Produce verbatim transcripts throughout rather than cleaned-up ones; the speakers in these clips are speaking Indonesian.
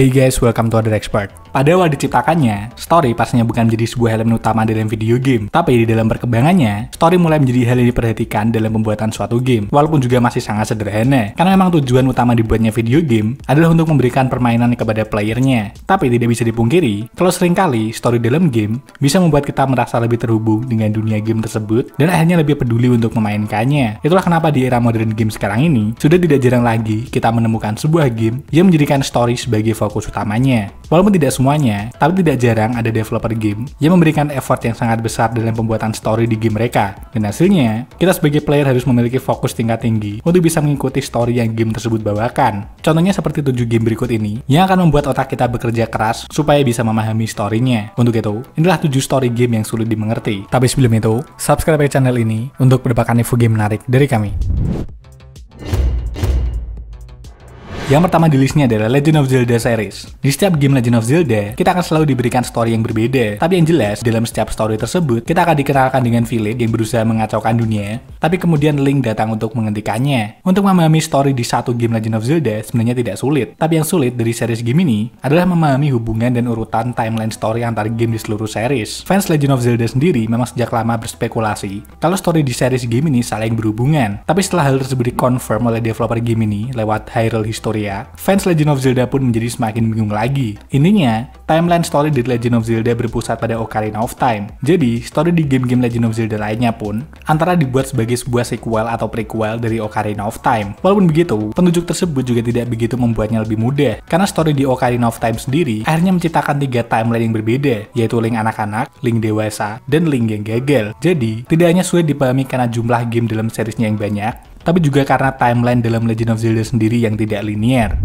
Hey guys, welcome to Other Expert. Pada awal diciptakannya, story pastinya bukan menjadi sebuah elemen utama dalam video game, tapi di dalam perkembangannya, story mulai menjadi hal yang diperhatikan dalam pembuatan suatu game, walaupun juga masih sangat sederhana, karena memang tujuan utama dibuatnya video game adalah untuk memberikan permainan kepada playernya. Tapi tidak bisa dipungkiri, kalau seringkali story dalam game bisa membuat kita merasa lebih terhubung dengan dunia game tersebut, dan akhirnya lebih peduli untuk memainkannya. Itulah kenapa di era modern game sekarang ini, sudah tidak jarang lagi kita menemukan sebuah game yang menjadikan story sebagai fokus utamanya. Walaupun tidak semuanya, tapi tidak jarang ada developer game yang memberikan effort yang sangat besar dalam pembuatan story di game mereka. Dan hasilnya, kita sebagai player harus memiliki fokus tingkat tinggi untuk bisa mengikuti story yang game tersebut bawakan. Contohnya seperti tujuh game berikut ini, yang akan membuat otak kita bekerja keras supaya bisa memahami story-nya. Untuk itu, inilah tujuh story game yang sulit dimengerti. Tapi sebelum itu, subscribe ke channel ini untuk mendapatkan info game menarik dari kami. Yang pertama di listnya adalah Legend of Zelda series. Di setiap game Legend of Zelda, kita akan selalu diberikan story yang berbeda. Tapi yang jelas, dalam setiap story tersebut, kita akan dikenalkan dengan villain yang berusaha mengacaukan dunia, tapi kemudian Link datang untuk menghentikannya. Untuk memahami story di satu game Legend of Zelda sebenarnya tidak sulit. Tapi yang sulit dari series game ini adalah memahami hubungan dan urutan timeline story antar game di seluruh series. Fans Legend of Zelda sendiri memang sejak lama berspekulasi kalau story di series game ini saling berhubungan. Tapi setelah hal tersebut dikonfirm oleh developer game ini lewat Hyrule Historia, fans Legend of Zelda pun menjadi semakin bingung lagi. Intinya, timeline story di Legend of Zelda berpusat pada Ocarina of Time. Jadi, story di game-game Legend of Zelda lainnya pun antara dibuat sebagai sebuah sequel atau prequel dari Ocarina of Time. Walaupun begitu, penunjuk tersebut juga tidak begitu membuatnya lebih mudah, karena story di Ocarina of Time sendiri akhirnya menciptakan tiga timeline yang berbeda, yaitu Link anak-anak, Link dewasa, dan Link yang gagal. Jadi, tidak hanya sulit dipahami karena jumlah game dalam seriesnya yang banyak, tapi juga karena timeline dalam Legend of Zelda sendiri yang tidak linier.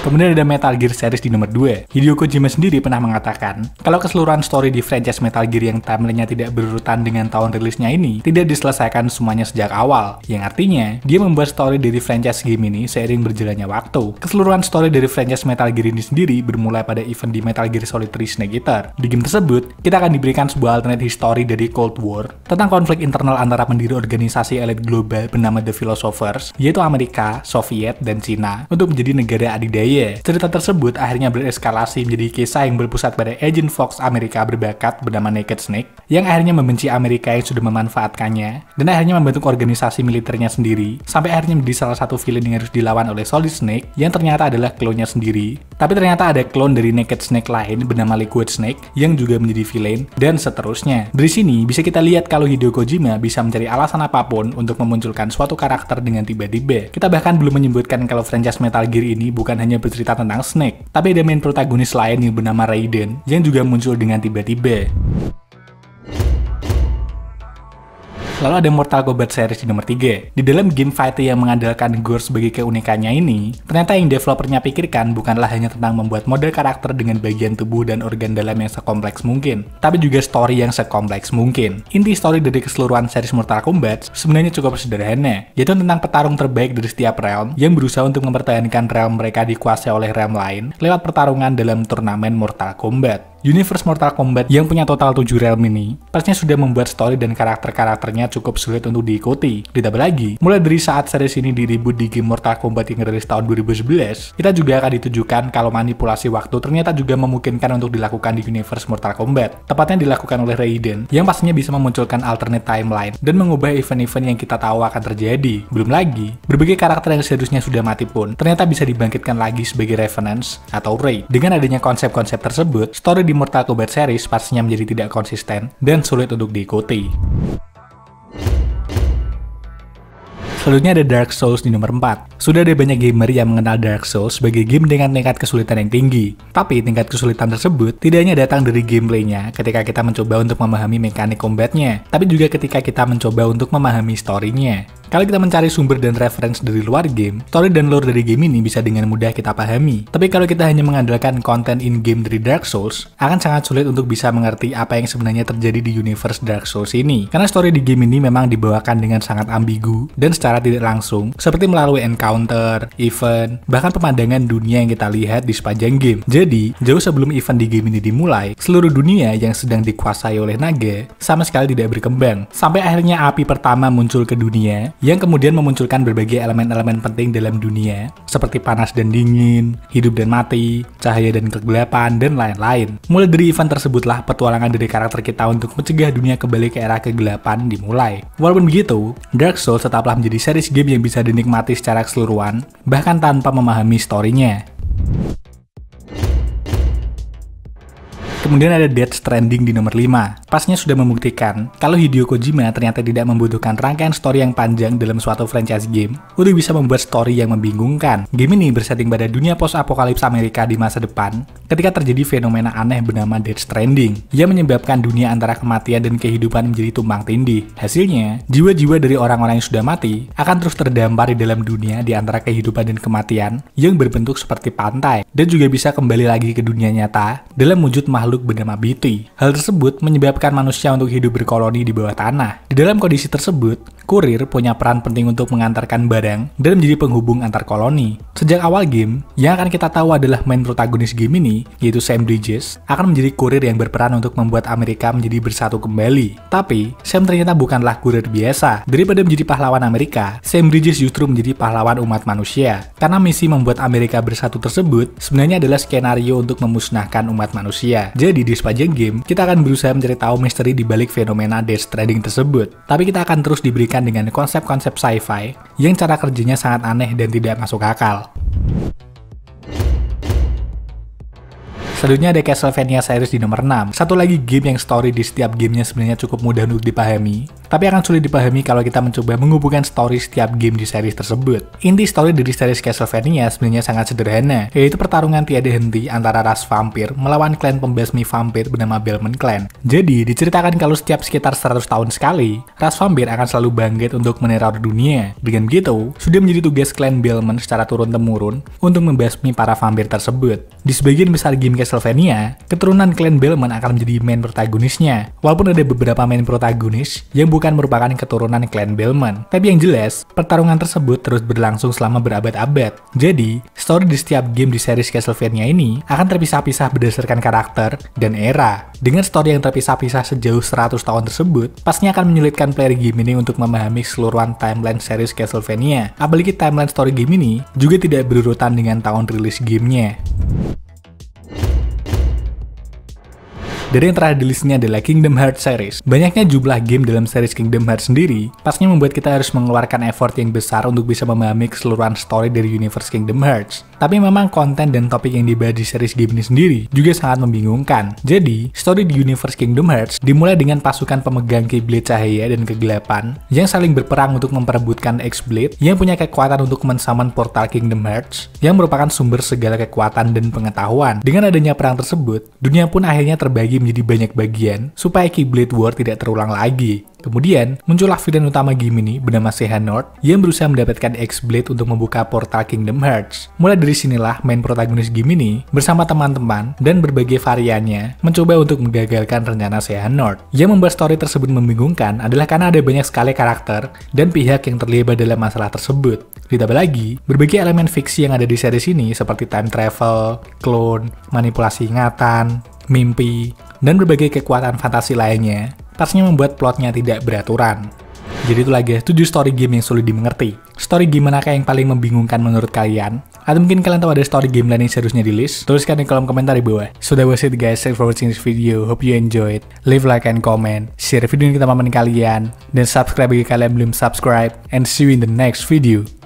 Kemudian ada Metal Gear series di nomor dua. Hideo Kojima sendiri pernah mengatakan kalau keseluruhan story di franchise Metal Gear yang timelinenya tidak berurutan dengan tahun rilisnya ini tidak diselesaikan semuanya sejak awal, yang artinya dia membuat story dari franchise game ini seiring berjalannya waktu. Keseluruhan story dari franchise Metal Gear ini sendiri bermula pada event di Metal Gear Solid tiga Snake Eater. Di game tersebut, kita akan diberikan sebuah alternate history dari Cold War tentang konflik internal antara pendiri organisasi elit global bernama The Philosophers, yaitu Amerika, Soviet, dan Cina, untuk menjadi negara adidaya. Cerita tersebut akhirnya bereskalasi menjadi kisah yang berpusat pada Agent Fox Amerika berbakat bernama Naked Snake, yang akhirnya membenci Amerika yang sudah memanfaatkannya, dan akhirnya membentuk organisasi militernya sendiri, sampai akhirnya menjadi salah satu villain yang harus dilawan oleh Solid Snake, yang ternyata adalah klonnya sendiri. Tapi ternyata ada klon dari Naked Snake lain bernama Liquid Snake, yang juga menjadi villain, dan seterusnya. Dari sini, bisa kita lihat kalau Hideo Kojima bisa mencari alasan apapun untuk memunculkan suatu karakter dengan tiba-tiba. Kita bahkan belum menyebutkan kalau franchise Metal Gear ini bukan hanya bercerita tentang Snake, tapi ada main protagonis lain yang bernama Raiden, yang juga muncul dengan tiba-tiba. Lalu ada Mortal Kombat series di nomor tiga. Di dalam game fighting yang mengandalkan gore sebagai keunikannya ini, ternyata yang developernya pikirkan bukanlah hanya tentang membuat model karakter dengan bagian tubuh dan organ dalam yang sekompleks mungkin, tapi juga story yang sekompleks mungkin. Inti story dari keseluruhan series Mortal Kombat sebenarnya cukup sederhana, yaitu tentang petarung terbaik dari setiap realm yang berusaha untuk mempertahankan realm mereka dikuasai oleh realm lain lewat pertarungan dalam turnamen Mortal Kombat. Universe Mortal Kombat yang punya total tujuh realm ini pastinya sudah membuat story dan karakter-karakternya cukup sulit untuk diikuti. Ditambah lagi, mulai dari saat series ini diribut di game Mortal Kombat yang rilis tahun dua ribu sebelas, kita juga akan ditujukan kalau manipulasi waktu ternyata juga memungkinkan untuk dilakukan di universe Mortal Kombat. Tepatnya dilakukan oleh Raiden, yang pastinya bisa memunculkan alternate timeline dan mengubah event-event yang kita tahu akan terjadi. Belum lagi, berbagai karakter yang seharusnya sudah mati pun ternyata bisa dibangkitkan lagi sebagai revenants atau raid. Dengan adanya konsep-konsep tersebut, story di Mortal Kombat series pastinya menjadi tidak konsisten dan sulit untuk diikuti. Selanjutnya ada Dark Souls di nomor empat. Sudah ada banyak gamer yang mengenal Dark Souls sebagai game dengan tingkat kesulitan yang tinggi. Tapi tingkat kesulitan tersebut tidak hanya datang dari gameplaynya ketika kita mencoba untuk memahami mekanik combatnya, tapi juga ketika kita mencoba untuk memahami story-nya. Kalau kita mencari sumber dan referensi dari luar game, story dan lore dari game ini bisa dengan mudah kita pahami. Tapi kalau kita hanya mengandalkan konten in-game dari Dark Souls, akan sangat sulit untuk bisa mengerti apa yang sebenarnya terjadi di universe Dark Souls ini. Karena story di game ini memang dibawakan dengan sangat ambigu dan secara tidak langsung, seperti melalui encounter, event, bahkan pemandangan dunia yang kita lihat di sepanjang game. Jadi, jauh sebelum event di game ini dimulai, seluruh dunia yang sedang dikuasai oleh naga sama sekali tidak berkembang. Sampai akhirnya api pertama muncul ke dunia, yang kemudian memunculkan berbagai elemen-elemen penting dalam dunia, seperti panas dan dingin, hidup dan mati, cahaya dan kegelapan, dan lain-lain. Mulai dari event tersebutlah petualangan dari karakter kita untuk mencegah dunia kembali ke era kegelapan dimulai. Walaupun begitu, Dark Souls tetaplah menjadi series game yang bisa dinikmati secara keseluruhan, bahkan tanpa memahami story-nya. Kemudian ada Death Stranding di nomor lima. Pasnya sudah membuktikan kalau Hideo Kojima ternyata tidak membutuhkan rangkaian story yang panjang dalam suatu franchise game untuk bisa membuat story yang membingungkan. Game ini bersetting pada dunia post-apokalips Amerika di masa depan ketika terjadi fenomena aneh bernama Death Stranding yang menyebabkan dunia antara kematian dan kehidupan menjadi tumpang tindih. Hasilnya, jiwa-jiwa dari orang-orang yang sudah mati akan terus terdampar di dalam dunia di antara kehidupan dan kematian yang berbentuk seperti pantai dan juga bisa kembali lagi ke dunia nyata dalam wujud makhluk bernama B T. Hal tersebut menyebabkan manusia untuk hidup berkoloni di bawah tanah. Di dalam kondisi tersebut, kurir punya peran penting untuk mengantarkan barang dan menjadi penghubung antar koloni. Sejak awal game, yang akan kita tahu adalah main protagonis game ini, yaitu Sam Bridges, akan menjadi kurir yang berperan untuk membuat Amerika menjadi bersatu kembali. Tapi, Sam ternyata bukanlah kurir biasa. Daripada menjadi pahlawan Amerika, Sam Bridges justru menjadi pahlawan umat manusia. Karena misi membuat Amerika bersatu tersebut sebenarnya adalah skenario untuk memusnahkan umat manusia. Jadi di sepanjang game, kita akan berusaha mencari tahu misteri di balik fenomena Death Stranding tersebut. Tapi kita akan terus diberikan dengan konsep-konsep sci-fi yang cara kerjanya sangat aneh dan tidak masuk akal. Selanjutnya ada Castlevania series di nomor enam. Satu lagi game yang story di setiap gamenya sebenarnya cukup mudah untuk dipahami, tapi akan sulit dipahami kalau kita mencoba menghubungkan story setiap game di series tersebut. Inti story dari series Castlevania sebenarnya sangat sederhana, yaitu pertarungan tiada henti antara ras vampir melawan klan pembasmi vampir bernama Belmont Clan. Jadi, diceritakan kalau setiap sekitar seratus tahun sekali, ras vampir akan selalu bangkit untuk meneror dunia. Dengan begitu, sudah menjadi tugas klan Belmont secara turun-temurun untuk membasmi para vampir tersebut. Di sebagian besar game Castlevania, keturunan klan Belmont akan menjadi main protagonisnya, walaupun ada beberapa main protagonis yang bukan merupakan keturunan klan Belmont. Tapi yang jelas, pertarungan tersebut terus berlangsung selama berabad-abad. Jadi, story di setiap game di series Castlevania ini akan terpisah-pisah berdasarkan karakter dan era. Dengan story yang terpisah-pisah sejauh seratus tahun tersebut, pastinya akan menyulitkan player game ini untuk memahami keseluruhan timeline series Castlevania. Apalagi timeline story game ini juga tidak berurutan dengan tahun rilis gamenya. Dari yang terakhir di listnya adalah Kingdom Hearts series. Banyaknya jumlah game dalam series Kingdom Hearts sendiri, pastinya membuat kita harus mengeluarkan effort yang besar untuk bisa memahami keseluruhan story dari universe Kingdom Hearts. Tapi memang konten dan topik yang dibahas di series game ini sendiri juga sangat membingungkan. Jadi, story di universe Kingdom Hearts dimulai dengan pasukan pemegang Keyblade cahaya dan kegelapan yang saling berperang untuk memperebutkan X-Blade yang punya kekuatan untuk men-summon portal Kingdom Hearts yang merupakan sumber segala kekuatan dan pengetahuan. Dengan adanya perang tersebut, dunia pun akhirnya terbagi menjadi banyak bagian supaya Keyblade War tidak terulang lagi. Kemudian, muncullah villain utama game ini bernama Sehanort yang berusaha mendapatkan X-Blade untuk membuka portal Kingdom Hearts. Mulai dari sinilah main protagonis game ini bersama teman-teman dan berbagai variannya mencoba untuk menggagalkan rencana Sehanort. Yang membuat story tersebut membingungkan adalah karena ada banyak sekali karakter dan pihak yang terlibat dalam masalah tersebut. Ditambah lagi, berbagai elemen fiksi yang ada di series ini seperti time travel, clone, manipulasi ingatan, mimpi, dan berbagai kekuatan fantasi lainnya, pastinya membuat plotnya tidak beraturan. Jadi itu lagi tujuh story game yang sulit dimengerti. Story game manakah yang paling membingungkan menurut kalian? Atau mungkin kalian tahu ada story game lain yang seharusnya di list? Tuliskan di kolom komentar di bawah. So that was it guys, thanks for watching this video, hope you enjoyed. Leave like and comment, share video ini ke teman-teman kalian, dan subscribe bagi kalian belum subscribe, and see you in the next video.